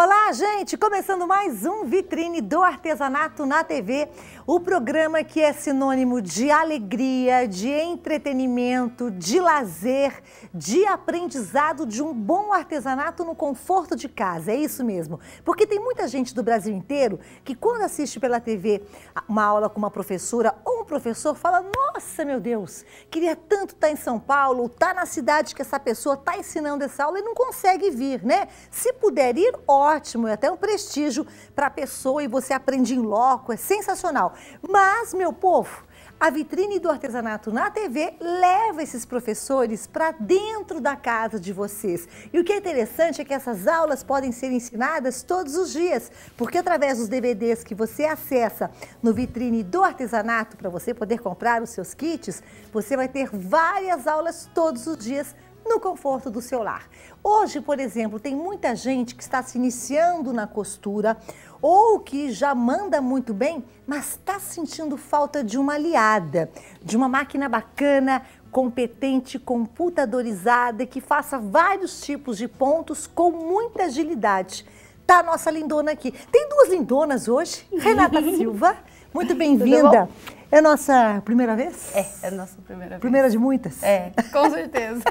Olá, gente! Começando mais um Vitrine do Artesanato na TV, o programa que é sinônimo de alegria, de entretenimento, de lazer, de aprendizado de um bom artesanato no conforto de casa, é isso mesmo. Porque tem muita gente do Brasil inteiro que quando assiste pela TV uma aula com uma professora ou um professor fala, nossa, meu Deus, queria tanto estar em São Paulo, estar na cidade que essa pessoa está ensinando essa aula e não consegue vir, né? Se puder ir, ótimo, é até um prestígio para a pessoa e você aprende em loco, é sensacional. Mas, meu povo, a Vitrine do Artesanato na TV leva esses professores para dentro da casa de vocês. E o que é interessante é que essas aulas podem ser ensinadas todos os dias, porque através dos DVDs que você acessa no Vitrine do Artesanato, para você poder comprar os seus kits, você vai ter várias aulas todos os dias no conforto do seu lar. Hoje, por exemplo, tem muita gente que está se iniciando na costura ou que já manda muito bem, mas está sentindo falta de uma aliada, de uma máquina bacana, competente, computadorizada, que faça vários tipos de pontos com muita agilidade. Tá a nossa lindona aqui. Tem duas lindonas hoje, Renata Silva, muito bem-vinda. É a nossa primeira vez? É a nossa primeira vez. Primeira de muitas? É, com certeza.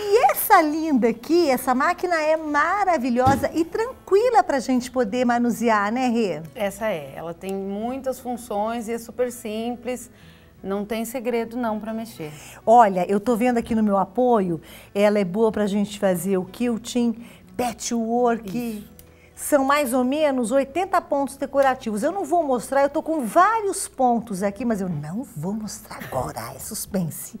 E essa linda aqui, essa máquina é maravilhosa e tranquila pra gente poder manusear, né, Rê? Essa é, ela tem muitas funções e é super simples. Não tem segredo não para mexer. Olha, eu tô vendo aqui no meu apoio, ela é boa pra gente fazer o quilting, patchwork. Isso. São mais ou menos 80 pontos decorativos. Eu não vou mostrar, eu tô com vários pontos aqui, mas eu não vou mostrar agora, é suspense.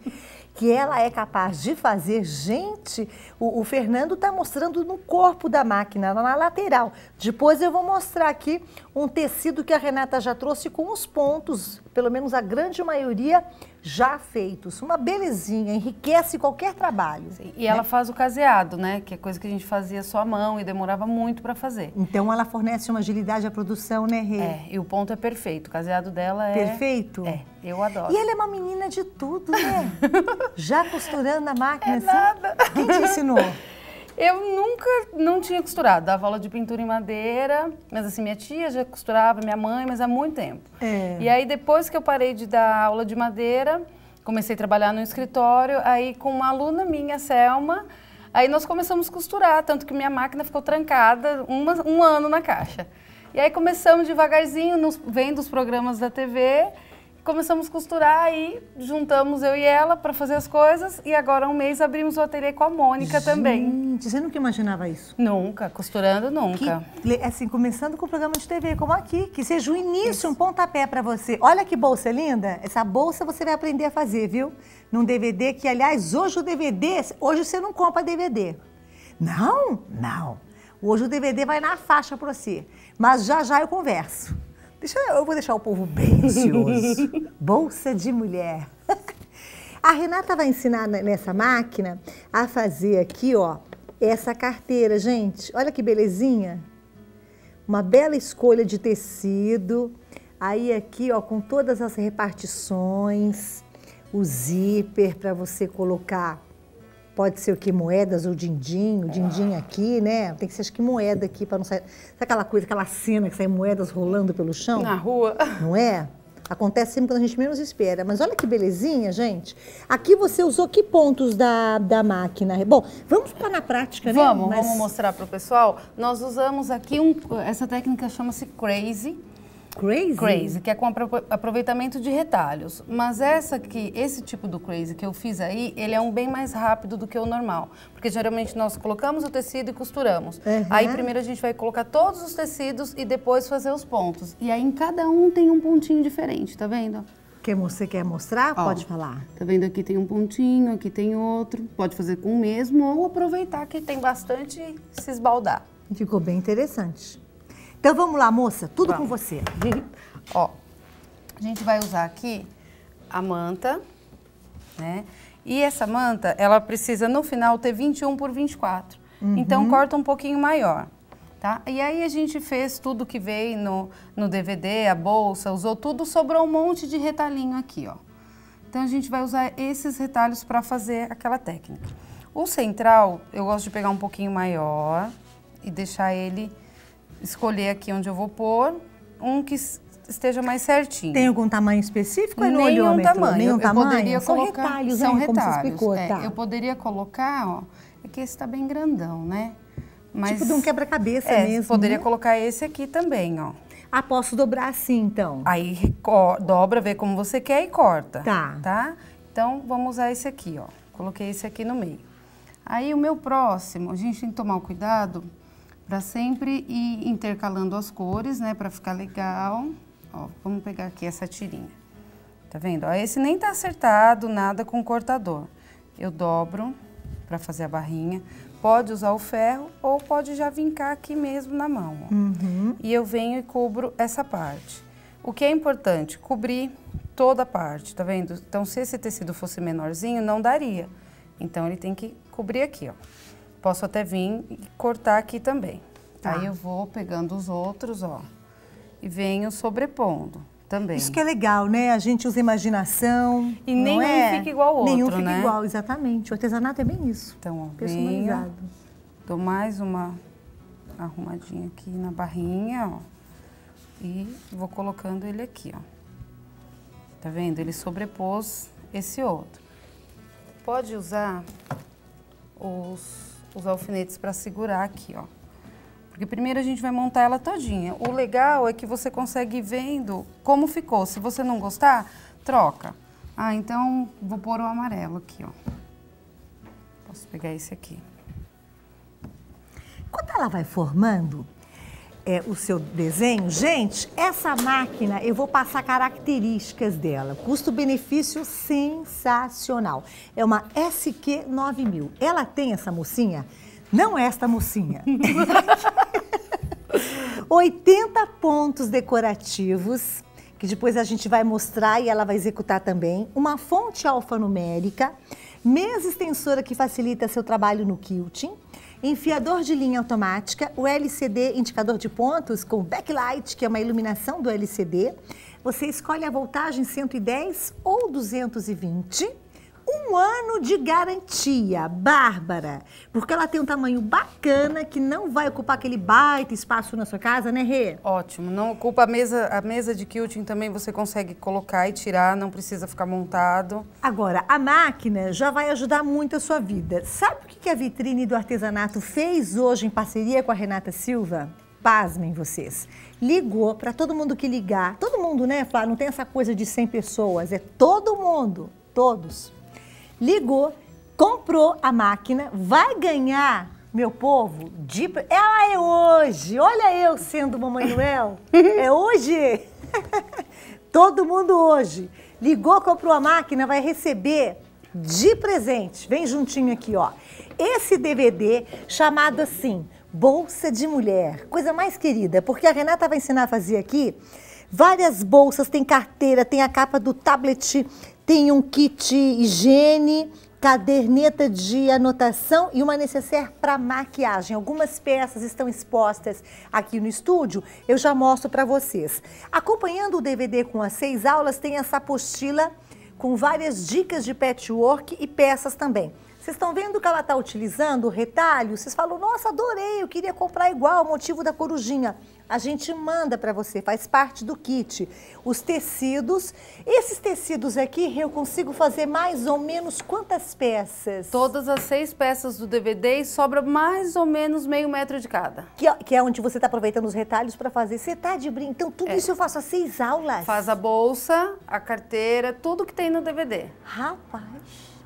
Que ela é capaz de fazer, gente, o Fernando tá mostrando no corpo da máquina, na lateral. Depois eu vou mostrar aqui um tecido que a Renata já trouxe com os pontos, pelo menos a grande maioria, já feitos. Uma belezinha, enriquece qualquer trabalho. Sim, e ela faz o caseado, né? Que é coisa que a gente fazia só à mão e demorava muito para fazer. Então ela fornece uma agilidade à produção, né, Rê? É, e o ponto é perfeito. O caseado dela é... Perfeito? É, eu adoro. E ela é uma menina de tudo, né? Já costurando a máquina assim? Nada. Quem te ensinou? Eu não tinha costurado, dava aula de pintura em madeira, mas assim, minha tia já costurava, minha mãe, mas há muito tempo. É. E aí depois que eu parei de dar aula de madeira, comecei a trabalhar no escritório, aí com uma aluna minha, Selma, aí nós começamos a costurar, tanto que minha máquina ficou trancada um ano na caixa. E aí começamos devagarzinho, vendo os programas da TV, começamos a costurar e juntamos eu e ela para fazer as coisas e agora há um mês abrimos o ateliê com a Mônica. Gente, também. Você nunca imaginava isso? Nunca, costurando nunca. Que, assim, começando com o programa de TV como aqui, que seja o início, isso, um pontapé para você. Olha que bolsa linda, essa bolsa você vai aprender a fazer, viu? Num DVD que, aliás, hoje o DVD, hoje você não compra DVD. Não? Não. Hoje o DVD vai na faixa para você, mas já eu converso. Eu vou deixar o povo bem ansioso. Bolsa de mulher. A Renata vai ensinar nessa máquina a fazer aqui, ó, essa carteira, gente. Olha que belezinha. Uma bela escolha de tecido. Aí aqui, ó, com todas as repartições. O zíper para você colocar. Pode ser o que? Moedas ou dindinho, dindinho aqui, né? Tem que ser, acho que moeda aqui para não sair... Sabe aquela coisa, aquela cena que sai moedas rolando pelo chão? Na rua. Não é? Acontece sempre quando a gente menos espera. Mas olha que belezinha, gente. Aqui você usou que pontos da máquina? Bom, vamos para na prática, né? Vamos mostrar para o pessoal. Nós usamos aqui essa técnica chama-se Crazy. Crazy? Crazy, que é com aproveitamento de retalhos. Mas esse tipo do crazy que eu fiz aí, ele é um bem mais rápido do que o normal. Porque geralmente nós colocamos o tecido e costuramos. Uhum. Aí primeiro a gente vai colocar todos os tecidos e depois fazer os pontos. E aí em cada um tem um pontinho diferente, tá vendo? Você quer mostrar? Ó, pode falar. Tá vendo? Aqui tem um pontinho, aqui tem outro. Pode fazer com o mesmo ou aproveitar que tem bastante e se esbaldar. Ficou bem interessante. Então vamos lá, moça, tudo com você. Ó, a gente vai usar aqui a manta, né? E essa manta, ela precisa no final ter 21 por 24. Uhum. Então corta um pouquinho maior, tá? E aí a gente fez tudo que veio no DVD, a bolsa, usou tudo, sobrou um monte de retalhinho aqui, ó. Então a gente vai usar esses retalhos para fazer aquela técnica. O central, eu gosto de pegar um pouquinho maior. e deixar ele escolher aqui onde eu vou pôr, um que esteja mais certinho. Tem algum tamanho específico? Nenhum tamanho. Nenhum tamanho? Eu poderia colocar, são retalhos, como você explicou, tá. Eu poderia colocar, ó, é que esse tá bem grandão, né? Mas, tipo de um quebra-cabeça mesmo. Poderia colocar esse aqui também, ó. Ah, posso dobrar assim, então? Aí dobra, vê como você quer e corta. Tá. Tá? Então, vamos usar esse aqui, ó. Coloquei esse aqui no meio. Aí, o meu próximo, a gente tem que tomar cuidado pra sempre ir intercalando as cores, né? Pra ficar legal. Ó, vamos pegar aqui essa tirinha. Tá vendo? Ó, esse nem tá acertado, nada com cortador. Eu dobro pra fazer a barrinha. Pode usar o ferro ou pode já vincar aqui mesmo na mão. Ó. Uhum. E eu venho e cubro essa parte. O que é importante? Cobrir toda a parte, tá vendo? Então, se esse tecido fosse menorzinho, não daria. Então, ele tem que cobrir aqui, ó. Posso até vir e cortar aqui também. Tá. Aí eu vou pegando os outros, ó, e venho sobrepondo também. Isso que é legal, né? A gente usa imaginação. E nenhum fica igual ao outro, né? Nenhum fica igual, exatamente. O artesanato é bem isso. Então, ó, personalizado. Venho, dou mais uma arrumadinha aqui na barrinha, ó. E vou colocando ele aqui, ó. Tá vendo? Ele sobrepôs esse outro. Pode usar os alfinetes pra segurar aqui, ó. Porque primeiro a gente vai montar ela todinha. O legal é que você consegue ir vendo como ficou. Se você não gostar, troca. Ah, então vou pôr o amarelo aqui, ó. Posso pegar esse aqui. Quando ela vai formando o seu desenho, gente, essa máquina, eu vou passar características dela. Custo-benefício sensacional. É uma SQ9000. Ela tem essa mocinha... Não esta mocinha. 80 pontos decorativos, que depois a gente vai mostrar e ela vai executar também. Uma fonte alfanumérica, mesa extensora que facilita seu trabalho no quilting, enfiador de linha automática, o LCD indicador de pontos com backlight, que é uma iluminação do LCD. Você escolhe a voltagem 110 ou 220. 1 ano de garantia, Bárbara, porque ela tem um tamanho bacana que não vai ocupar aquele baita espaço na sua casa, né, Rê? Ótimo, não ocupa a mesa de quilting também você consegue colocar e tirar, não precisa ficar montado. Agora, a máquina já vai ajudar muito a sua vida. Sabe o que a Vitrine do Artesanato fez hoje em parceria com a Renata Silva? Pasmem vocês. Ligou para todo mundo que ligar. Todo mundo, né, Flá? Não tem essa coisa de 100 pessoas, é todo mundo, todos. Ligou, comprou a máquina, vai ganhar, meu povo, de... Ela é hoje! Olha eu sendo Mamãe Noel, é hoje! Todo mundo hoje! Ligou, comprou a máquina, vai receber de presente. Vem juntinho aqui, ó. Esse DVD chamado assim, Bolsa de Mulher. Coisa mais querida, porque a Renata vai ensinar a fazer aqui várias bolsas, tem carteira, tem a capa do tablet... Tem um kit higiene, caderneta de anotação e uma necessaire para maquiagem. Algumas peças estão expostas aqui no estúdio, eu já mostro para vocês. Acompanhando o DVD com as 6 aulas, tem essa apostila com várias dicas de patchwork e peças também. Vocês estão vendo que ela está utilizando o retalho? Vocês falam, nossa, adorei, eu queria comprar igual, o motivo da corujinha. A gente manda para você, faz parte do kit. Os tecidos, esses tecidos aqui, eu consigo fazer mais ou menos quantas peças? Todas as 6 peças do DVD e sobra mais ou menos meio metro de cada. Que é onde você está aproveitando os retalhos para fazer. Você tá de brinco, então tudo isso eu faço a 6 aulas? Faz a bolsa, a carteira, tudo que tem no DVD. Rapaz,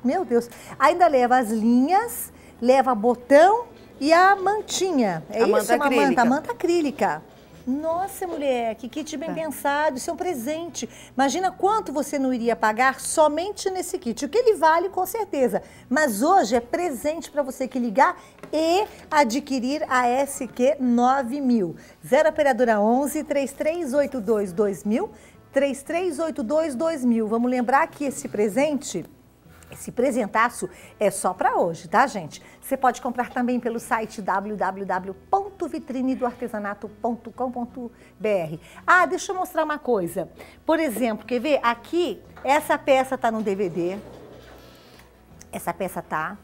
meu Deus. Ainda leva as linhas, leva botão e a mantinha. É a isso, uma manta, a manta acrílica. Nossa, mulher, que kit bem pensado, isso é um presente. Imagina quanto você não iria pagar somente nesse kit. O que ele vale, com certeza. Mas hoje é presente para você que ligar e adquirir a SQ9000. 0 operadora 11 3382 2000, 3382 2000. Vamos lembrar que esse presente... Esse presentaço é só para hoje, tá, gente? Você pode comprar também pelo site www.vitrinedoartesanato.com.br. Ah, deixa eu mostrar uma coisa. Por exemplo, quer ver? Aqui, essa peça tá no DVD. Essa peça tá.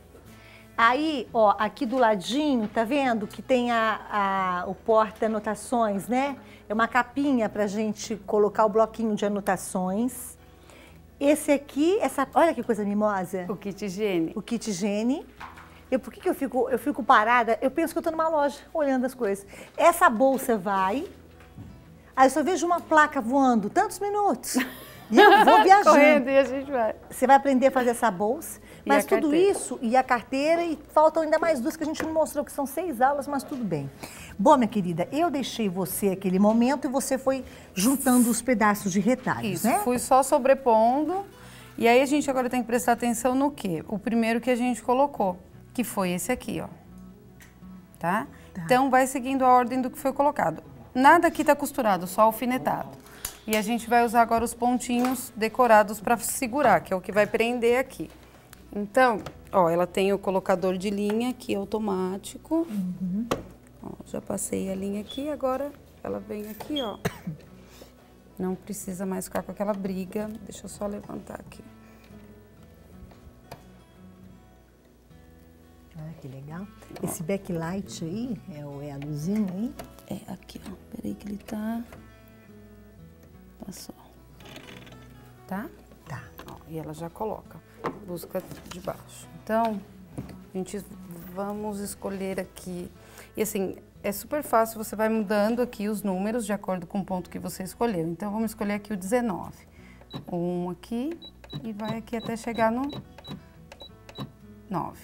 Aí, ó, aqui do ladinho, tá vendo que tem o porta-anotações, né? É uma capinha pra gente colocar o bloquinho de anotações. Esse aqui, olha que coisa mimosa. O kit higiene. O kit higiene. Por que que eu fico parada? Eu penso que eu tô numa loja, olhando as coisas. Essa bolsa vai, aí eu só vejo uma placa voando, tantos minutos. E eu vou viajando. Correndo, e a gente vai. Você vai aprender a fazer essa bolsa, mas tudo isso, e a carteira, e faltam ainda mais duas que a gente não mostrou, que são 6 aulas, mas tudo bem. Bom, minha querida, eu deixei você aquele momento e você foi juntando os pedaços de retalhos, isso, né? Isso, fui só sobrepondo. E aí a gente agora tem que prestar atenção no quê? O primeiro que a gente colocou. Que foi esse aqui, ó. Tá? Tá? Então, vai seguindo a ordem do que foi colocado. Nada aqui tá costurado, só alfinetado. E a gente vai usar agora os pontinhos decorados pra segurar, que é o que vai prender aqui. Então, ó, ela tem o colocador de linha aqui, automático. Uhum. Ó, já passei a linha aqui, agora ela vem aqui, ó. Não precisa mais ficar com aquela briga. Deixa eu só levantar aqui. Olha que legal. Esse backlight aí, é a luzinha aí? É, aqui, ó. Peraí que ele tá... Passou. Tá? Tá. Ó, e ela já coloca. Busca de baixo. Então, a gente vamos escolher aqui. E assim, é super fácil, você vai mudando aqui os números de acordo com o ponto que você escolheu. Então, vamos escolher aqui o 19. Um aqui e vai aqui até chegar no 9.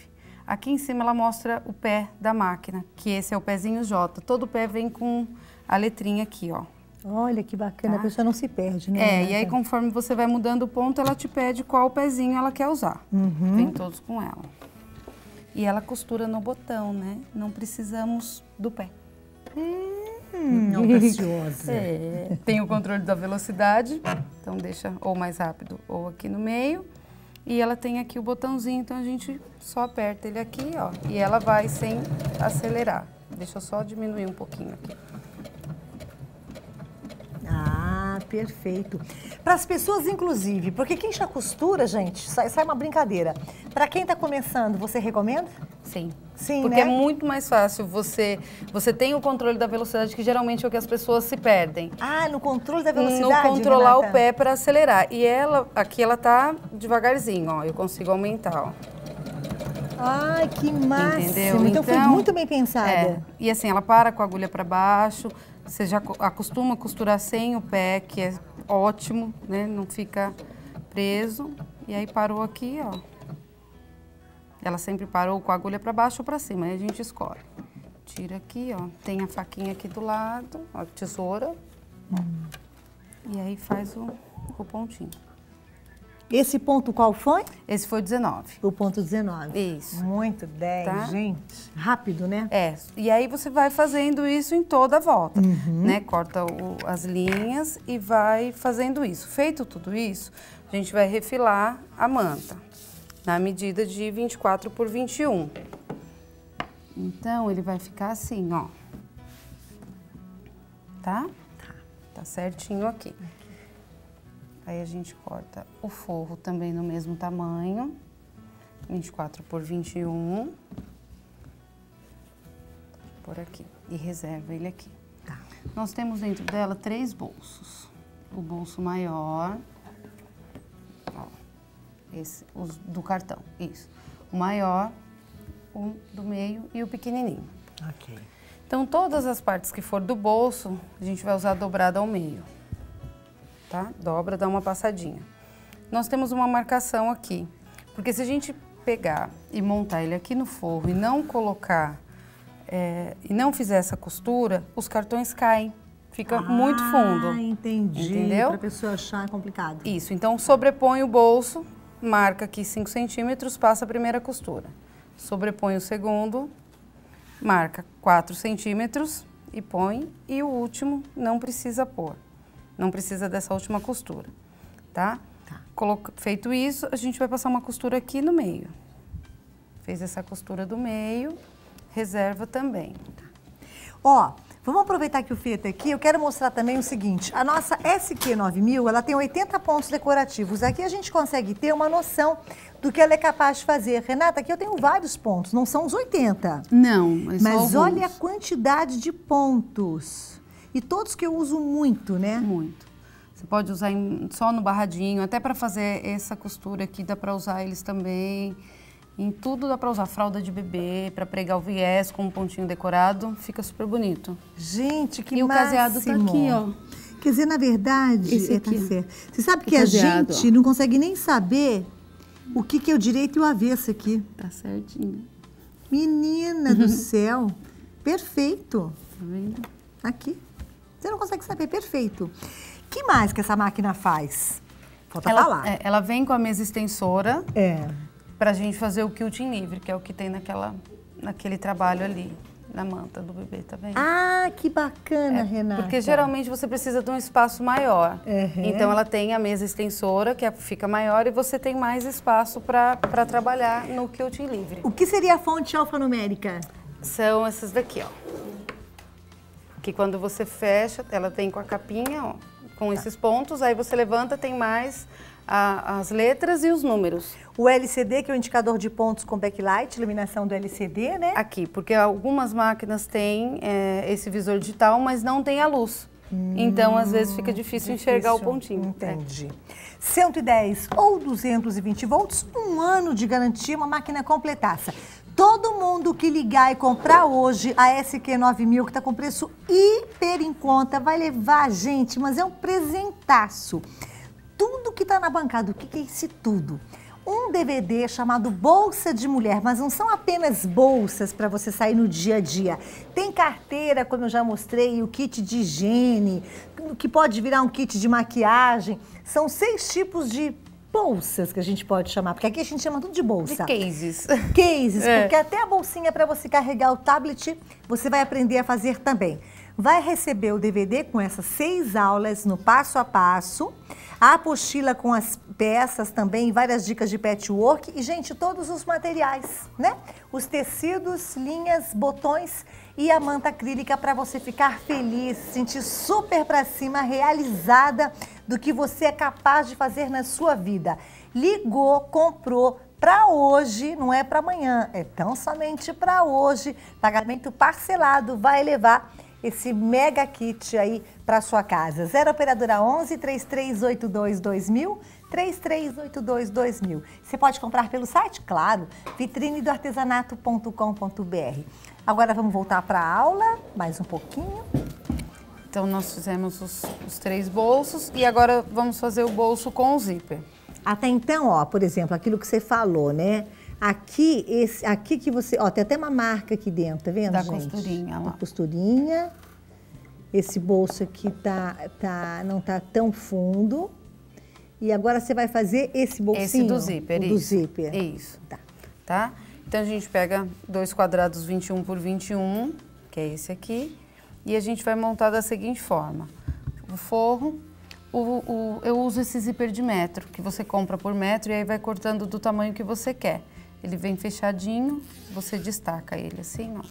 Aqui em cima ela mostra o pé da máquina, que esse é o pezinho J. Todo pé vem com a letrinha aqui, ó. Olha que bacana, tá? A pessoa não se perde, né? É, e aí conforme você vai mudando o ponto, ela te pede qual pezinho ela quer usar. Uhum. Vem todos com ela. E ela costura no botão, né? Não precisamos do pé. Não, preciosa. É. Tem o controle da velocidade, então deixa ou mais rápido ou aqui no meio. E ela tem aqui o botãozinho, então a gente só aperta ele aqui, ó. E ela vai sem acelerar. Deixa eu só diminuir um pouquinho aqui. Ah, perfeito. Para as pessoas, inclusive, porque quem já costura, gente, sai uma brincadeira. Para quem está começando, você recomenda? Sim. Sim, porque né? É muito mais fácil, você tem o controle da velocidade, que geralmente é o que as pessoas se perdem. Ah, no controle da velocidade, no controlar, Renata, o pé para acelerar. E ela, aqui ela tá devagarzinho, ó, eu consigo aumentar, ó. Ai, que máximo! Entendeu? Então foi muito bem pensada. É, e assim, ela para com a agulha para baixo, você já acostuma a costurar sem o pé, que é ótimo, né? Não fica preso. E aí parou aqui, ó. Ela sempre parou com a agulha para baixo ou para cima, aí a gente escolhe. Tira aqui, ó, tem a faquinha aqui do lado, a tesoura. E aí faz o pontinho. Esse ponto qual foi? Esse foi 19. O ponto 19. Isso. Muito 10, tá? Gente. Rápido, né? É. E aí você vai fazendo isso em toda a volta, uhum, né? Corta as linhas e vai fazendo isso. Feito tudo isso, a gente vai refilar a manta. Na medida de 24 por 21. Então, ele vai ficar assim, ó. Tá? Tá. Tá certinho aqui. Aí a gente corta o forro também no mesmo tamanho. 24 por 21. Por aqui. E reserva ele aqui. Tá. Nós temos dentro dela 3 bolsos. O bolso maior... Esse, os do cartão, isso. O maior, o do meio e o pequenininho. Ok. Então, todas as partes que for do bolso, a gente vai usar dobrada ao meio. Tá? Dobra, dá uma passadinha. Nós temos uma marcação aqui. Porque se a gente pegar e montar ele aqui no forro e não colocar, e não fizer essa costura, os cartões caem. Fica muito fundo. Ah, entendi. Entendeu? Pra pessoa achar complicado. Isso, então sobrepõe o bolso. Marca aqui 5 centímetros, passa a primeira costura. Sobrepõe o segundo, marca 4 centímetros e põe. E o último não precisa pôr. Não precisa dessa última costura, tá? Tá. Feito isso, a gente vai passar uma costura aqui no meio. Fez essa costura do meio, reserva também. Tá. Ó, Vamos aproveitar que o Fê tá aqui. Eu quero mostrar também o seguinte. A nossa SQ9000, ela tem 80 pontos decorativos. Aqui a gente consegue ter uma noção do que ela é capaz de fazer. Renata, aqui eu tenho vários pontos. Não são os 80. Não, mas olha a quantidade de pontos. E todos que eu uso muito, né? Muito. Você pode usar só no barradinho. Até para fazer essa costura aqui, dá para usar eles também. Em tudo dá para usar fralda de bebê, para pregar o viés com um pontinho decorado, fica super bonito. Gente, que máximo! E o caseado tá aqui, ó. Quer dizer, na verdade, esse aqui. Tá certo. Você sabe que caseado, a gente não consegue nem saber o que é o direito e o avesso aqui. Tá certinho. Menina do céu, perfeito. Tá vendo? Aqui. Você não consegue saber, perfeito. O que mais que essa máquina faz? Falta falar. Ela vem com a mesa extensora. É. Pra gente fazer o quilting livre, que é o que tem naquele trabalho ali, na manta do bebê, tá vendo? Ah, que bacana, Renata. Porque geralmente você precisa de um espaço maior. Uhum. Então ela tem a mesa extensora, que fica maior, e você tem mais espaço pra trabalhar no quilting livre. O que seria a fonte alfanumérica? São essas daqui, ó. Que quando você fecha, ela tem com a capinha, ó, com esses pontos, aí você levanta, tem mais as letras e os números. O LCD, que é o indicador de pontos com backlight, iluminação do LCD, né? Aqui, porque algumas máquinas têm esse visor digital, mas não tem a luz. Então, às vezes, fica difícil enxergar o pontinho. Entendi. 110 ou 220 volts, um ano de garantia, uma máquina completaça. Todo mundo que ligar e comprar hoje a SQ9000, que está com preço hiper em conta, vai levar, gente, mas é um presentaço. Tudo que está na bancada, o que é esse tudo? Um DVD chamado Bolsa de Mulher, mas não são apenas bolsas para você sair no dia a dia. Tem carteira, como eu já mostrei, o kit de higiene, que pode virar um kit de maquiagem. São 6 tipos de bolsas que a gente pode chamar, porque aqui a gente chama tudo de bolsa. De cases. Cases, porque até a bolsinha para você carregar o tablet, você vai aprender a fazer também. Vai receber o DVD com essas 6 aulas no passo a passo, a apostila com as peças também, várias dicas de patchwork e, gente, todos os materiais, né? Os tecidos, linhas, botões e a manta acrílica para você ficar feliz, sentir super pra cima, realizada do que você é capaz de fazer na sua vida. Ligou, comprou. Para hoje, não é para amanhã, é tão somente para hoje. Pagamento parcelado vai levar esse mega kit aí para sua casa. 0 operadora 11 3382 2000 3382 2000. Você pode comprar pelo site, claro, vitrinedoartesanato.com.br. Agora vamos voltar para a aula, mais um pouquinho. Então nós fizemos os 3 bolsos e agora vamos fazer o bolso com o zíper. Até então, ó, por exemplo, aquilo que você falou, né? Aqui, aqui que você... Ó, tem até uma marca aqui dentro, tá vendo, gente? Da costurinha, lá. Da costurinha. Esse bolso aqui não tá tão fundo. E agora você vai fazer esse bolsinho? Esse do zíper, isso. Do zíper. Isso. Tá? Então, a gente pega 2 quadrados 21 por 21, que é esse aqui. E a gente vai montar da seguinte forma. O forro... eu uso esse zíper de metro, que você compra por metro e aí vai cortando do tamanho que você quer. Ele vem fechadinho, você destaca ele assim, ó.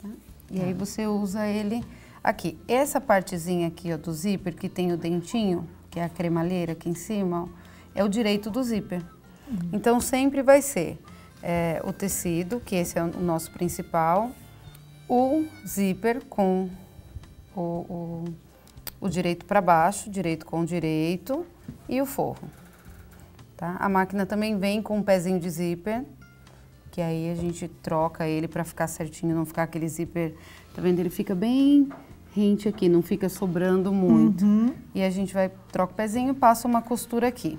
Tá? E aí você usa ele aqui. Essa partezinha aqui, ó, do zíper, que tem o dentinho, que é a cremalheira aqui em cima, ó, é o direito do zíper. Então, sempre vai ser o tecido, que esse é o nosso principal, o zíper com o direito para baixo, direito com direito e o forro, tá? A máquina também vem com um pezinho de zíper, que aí a gente troca ele para ficar certinho, não ficar aquele zíper, tá vendo? Ele fica bem rente aqui, não fica sobrando muito. E a gente vai, troca o pezinho e passa uma costura aqui,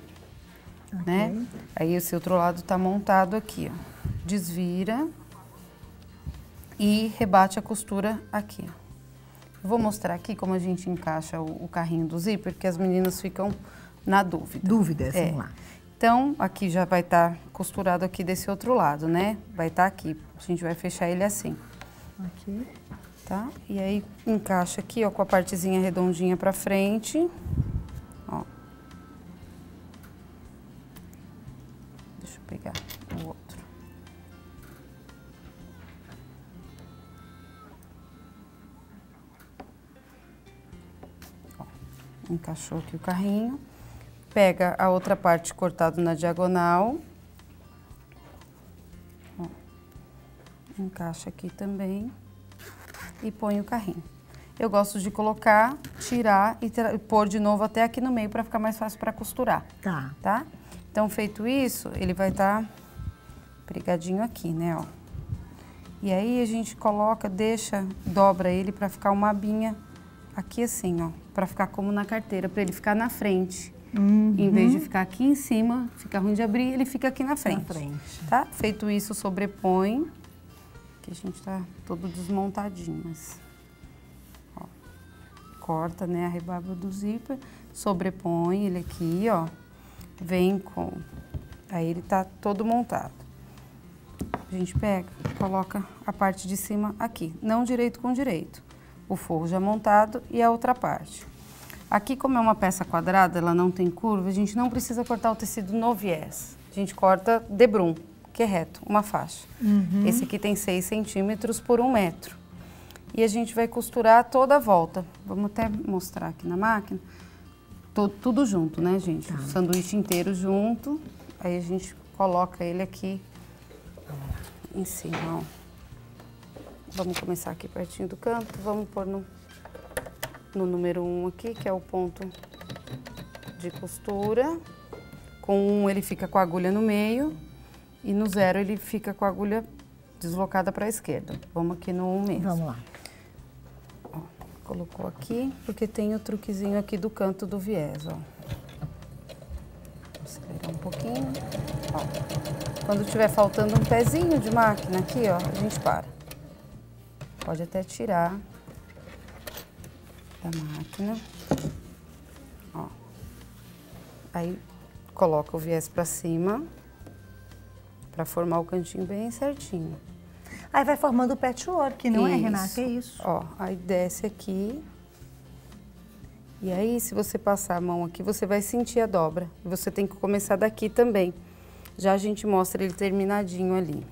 né? Aí esse outro lado tá montado aqui, ó. Desvira e rebate a costura aqui, ó. Vou mostrar aqui como a gente encaixa o carrinho do zíper, porque as meninas ficam na dúvida. Dúvidas, vamos lá. Então, aqui já vai estar costurado aqui desse outro lado, né? Vai estar aqui. A gente vai fechar ele assim. Aqui. Tá? E aí, encaixa aqui, ó, com a partezinha redondinha pra frente. Ó. Deixa eu pegar o outro. encaixou aqui o carrinho, pega a outra parte cortada na diagonal, ó, encaixa aqui também e põe o carrinho. Eu gosto de colocar, tirar e pôr de novo até aqui no meio para ficar mais fácil para costurar. Tá. Tá? Então, feito isso, ele vai estar pregadinho aqui, né, ó. E aí a gente coloca, deixa, dobra ele para ficar uma abinha aqui assim, ó, para ficar como na carteira, para ele ficar na frente. Uhum. Em vez de ficar aqui em cima, fica ruim de abrir, ele fica aqui na frente. Na frente. Tá? Feito isso, sobrepõe, que a gente tá todo desmontadinho, mas... ó, corta, né, a rebarba do zíper, sobrepõe ele aqui, ó, vem com... aí ele tá todo montado. A gente pega, coloca a parte de cima aqui, não direito com direito. O forro já montado e a outra parte. Aqui, como é uma peça quadrada, ela não tem curva, a gente não precisa cortar o tecido no viés. A gente corta de brum, que é reto, uma faixa. Uhum. Esse aqui tem 6 centímetros por 1 metro. E a gente vai costurar toda a volta. Vamos até mostrar aqui na máquina. Tudo junto, né, gente? Tá. O sanduíche inteiro junto. Aí a gente coloca ele aqui em cima, ó. Vamos começar aqui pertinho do canto, vamos pôr no número 1 aqui, que é o ponto de costura. Com 1 ele fica com a agulha no meio e no 0 ele fica com a agulha deslocada para a esquerda. Vamos aqui no 1 mesmo. Vamos lá. Ó, colocou aqui, porque tem o truquezinho aqui do canto do viés, ó. Acelerar um pouquinho, ó. Quando tiver faltando um pezinho de máquina aqui, ó, a gente para. Pode até tirar da máquina, ó. Aí coloca o viés pra cima, pra formar o cantinho bem certinho. Aí vai formando o patchwork, não é, Renata? É isso. Ó, aí desce aqui. E aí, se você passar a mão aqui, você vai sentir a dobra. E você tem que começar daqui também. Já a gente mostra ele terminadinho ali.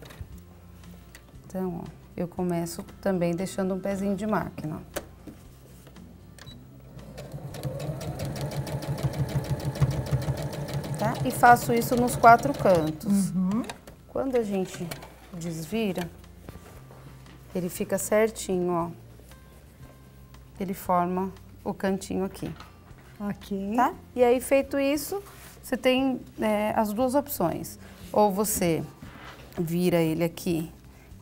Então, ó. Eu começo também deixando um pezinho de máquina. Tá? E faço isso nos 4 cantos. Uhum. Quando a gente desvira, ele fica certinho, ó. Ele forma o cantinho aqui. Ok. Tá? E aí, feito isso, você tem as 2 opções. Ou você vira ele aqui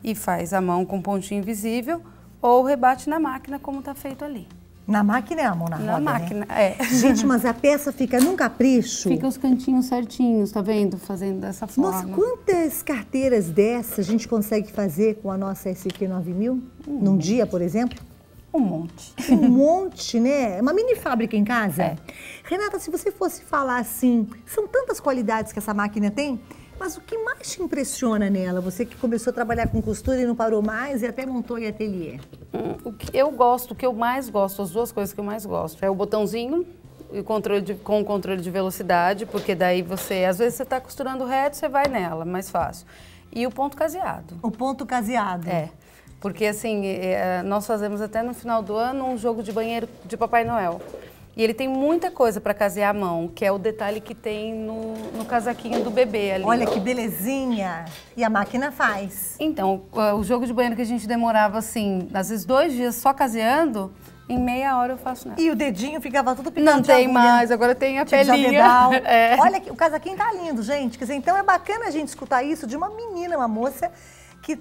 e faz a mão com pontinho invisível, ou rebate na máquina, como tá feito ali. Na máquina é a mão na roda, né? Na máquina, é. Gente, mas a peça fica num capricho? Fica os cantinhos certinhos, tá vendo? Fazendo dessa forma. Nossa, quantas carteiras dessa a gente consegue fazer com a nossa SQ9000? Num dia, por exemplo? Um monte. Um monte, né? Uma mini fábrica em casa? É. Renata, se você fosse falar assim, são tantas qualidades que essa máquina tem... mas o que mais te impressiona nela? Você que começou a trabalhar com costura e não parou mais e até montou em ateliê. O que eu mais gosto, as 2 coisas que eu mais gosto, é o botãozinho e o controle com o controle de velocidade, porque daí você, às vezes você está costurando reto, você vai nela, mais fácil. E o ponto caseado. O ponto caseado. É, porque assim, nós fazemos até no final do ano um jogo de banheiro de Papai Noel. E ele tem muita coisa para casear a mão, que é o detalhe que tem no casaquinho do bebê ali. Olha que belezinha! E a máquina faz. Então, o jogo de banheiro que a gente demorava, assim, às vezes 2 dias só caseando, em meia hora eu faço nada. E o dedinho ficava tudo picante. Não tem mais, agora tem a pelinha. É. Olha, o casaquinho tá lindo, gente. Quer dizer, então é bacana a gente escutar isso de uma menina, uma moça... que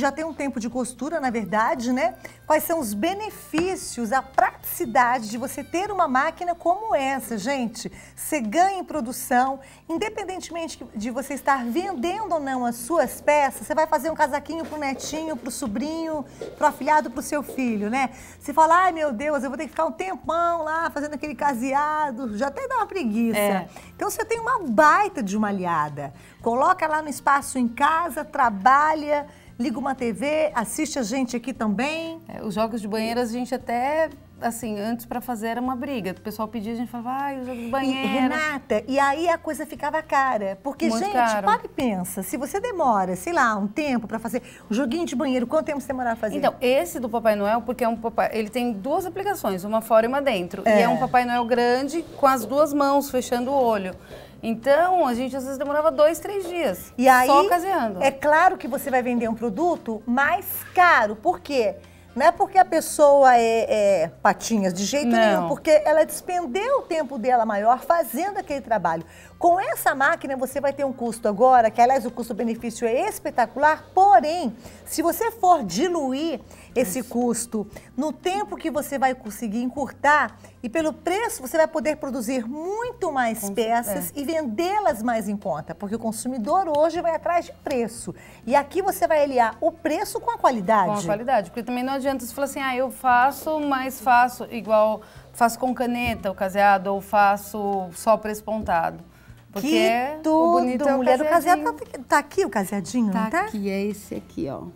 já tem um tempo de costura, na verdade, né? Quais são os benefícios, a praticidade de você ter uma máquina como essa, gente? Você ganha em produção, independentemente de você estar vendendo ou não as suas peças, você vai fazer um casaquinho pro netinho, pro sobrinho, pro afilhado, pro seu filho, né? Você fala, ai meu Deus, eu vou ter que ficar um tempão lá fazendo aquele caseado, já até dá uma preguiça. É. Então você tem uma baita de uma aliada. Coloca lá no espaço em casa, trabalha, liga uma TV, assiste a gente aqui também. Os jogos de banheiro a gente até assim, antes para fazer era uma briga. O pessoal pedia, a gente falava, ai, o jogo do banheiro. Renata, e aí a coisa ficava cara. Porque, muito gente, caro. Para e pensa, se você demora, sei lá, um tempo para fazer um joguinho de banheiro, quanto tempo você demorava a fazer? Então, esse do Papai Noel, porque é um papai, ele tem duas aplicações, uma fora e uma dentro. É. E é um Papai Noel grande, com as duas mãos, fechando o olho. Então, a gente às vezes demorava 2, 3 dias, e aí, só caseando. É claro que você vai vender um produto mais caro, por quê? Não é porque a pessoa é patinhas de jeito nenhum, porque ela despendeu o tempo dela maior fazendo aquele trabalho. Com essa máquina você vai ter um custo agora, que aliás o custo-benefício é espetacular, porém, se você for diluir esse custo no tempo que você vai conseguir encurtar e pelo preço você vai poder produzir muito mais peças e vendê-las mais em conta, porque o consumidor hoje vai atrás de preço. E aqui você vai aliar o preço com a qualidade. Com a qualidade, porque também não adianta você falar assim, ah, eu faço, mas faço igual, faço com caneta o caseado ou faço só pré-espontado. Porque que é tudo, mulher, o caseado tá aqui, o caseadinho, tá? Tá aqui, é esse aqui, ó.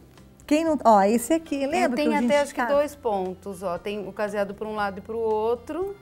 Quem não... Ó, esse aqui, lembra? Tem até, acho que 2 pontos, ó. Tem o caseado para um lado e para o outro.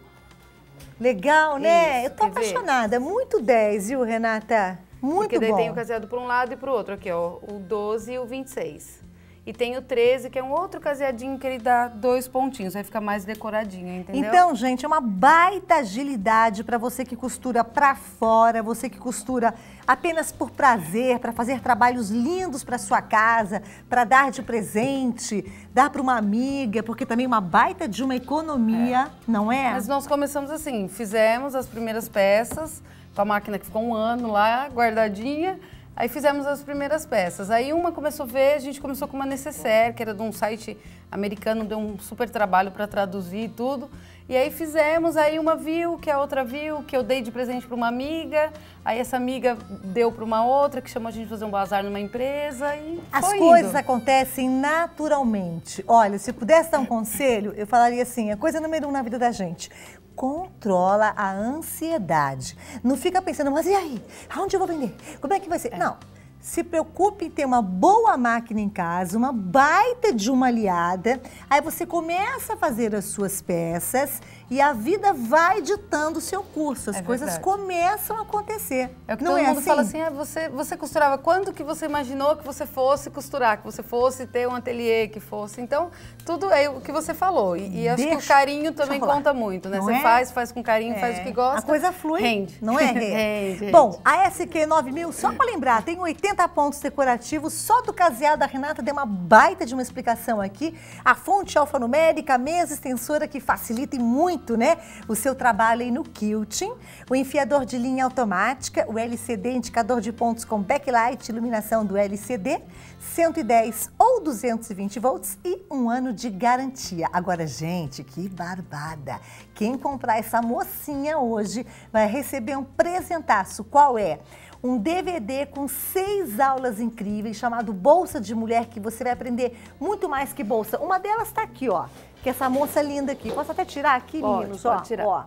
Legal, né? Isso, eu tô apaixonada. Muito 10, viu, Renata? Muito bom. Porque daí tem o caseado para um lado e para o outro. Aqui, ó, o 12 e o 26. E tem o 13, que é um outro caseadinho que ele dá 2 pontinhos, aí fica mais decoradinho, entendeu? Então, gente, é uma baita agilidade para você que costura para fora, você que costura apenas por prazer, para fazer trabalhos lindos para sua casa, para dar de presente, dar para uma amiga, porque também é uma baita de uma economia, não é? Mas nós começamos assim, fizemos as primeiras peças, com a máquina que ficou um ano lá, guardadinha. Aí fizemos as primeiras peças, aí uma começou a ver, a gente começou com uma necessaire, que era de um site americano, deu um super trabalho para traduzir e tudo. E aí fizemos, aí uma viu, que a outra viu, que eu dei de presente para uma amiga, aí essa amiga deu para uma outra, que chamou a gente de fazer um bazar numa empresa e as coisas acontecem naturalmente. Olha, se pudesse dar um conselho, eu falaria assim, a coisa número 1 na vida da gente... Controla a ansiedade. Não fica pensando, mas e aí? Aonde eu vou vender? Como é que vai ser? Não. Se preocupe em ter uma boa máquina em casa, uma baita de uma aliada. Aí você começa a fazer as suas peças e a vida vai ditando o seu curso. As coisas começam a acontecer. É o que todo mundo fala assim, ah, você costurava quando que você imaginou que você fosse costurar, que você fosse ter um ateliê, que fosse... Então, tudo é o que você falou. E acho que o carinho também conta muito, né? Você faz com carinho, faz o que gosta. A coisa flui, não é? Rende. Bom, a SQ9000, só para lembrar, tem 80 pontos decorativos, só do caseado. A Renata deu uma baita de uma explicação aqui. A fonte alfanumérica, a mesa extensora que facilita muito, né, o seu trabalho aí no quilting, o enfiador de linha automática, o LCD, indicador de pontos com backlight, iluminação do LCD, 110 ou 220 volts e 1 ano de garantia. Agora, gente, que barbada! Quem comprar essa mocinha hoje vai receber um presentaço. Qual é? Um DVD com 6 aulas incríveis, chamado Bolsa de Mulher, que você vai aprender muito mais que bolsa. Uma delas está aqui, ó, que é essa moça linda aqui. Posso até tirar aqui, meninos? Pode tirar. Ó.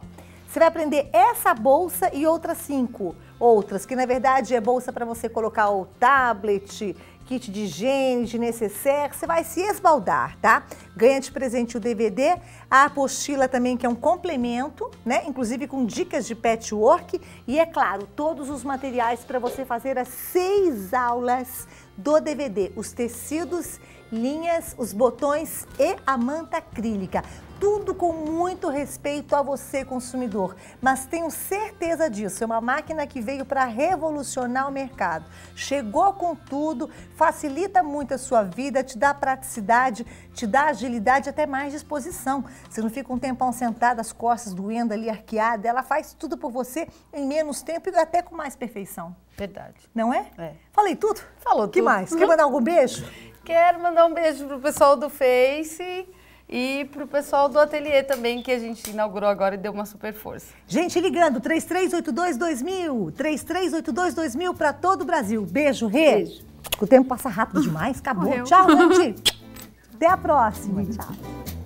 Você vai aprender essa bolsa e outras 5 outras, que na verdade é bolsa para você colocar o tablet, kit de higiene, de necessaire, você vai se esbaldar, tá? Ganha de presente o DVD, a apostila também, que é um complemento, né? Inclusive com dicas de patchwork e, é claro, todos os materiais para você fazer as 6 aulas do DVD. Os tecidos, linhas, os botões e a manta acrílica. Tudo com muito respeito a você, consumidor. Mas tenho certeza disso, é uma máquina que veio para revolucionar o mercado. Chegou com tudo, facilita muito a sua vida, te dá praticidade, te dá agilidade, até mais disposição. Você não fica um tempão sentado, as costas doendo ali, arqueada. Ela faz tudo por você em menos tempo e até com mais perfeição. Verdade. Não é? É. Falei tudo? Falou tudo. Que mais? Quer mandar algum beijo? Quero mandar um beijo pro pessoal do Face... E pro pessoal do ateliê também, que a gente inaugurou agora e deu uma super força. Gente, ligando, 3382-2000, 3382-2000 pra todo o Brasil. Beijo, Rê. Beijo. O tempo passa rápido demais, acabou. Morreu. Tchau, gente. Até a próxima. Tchau.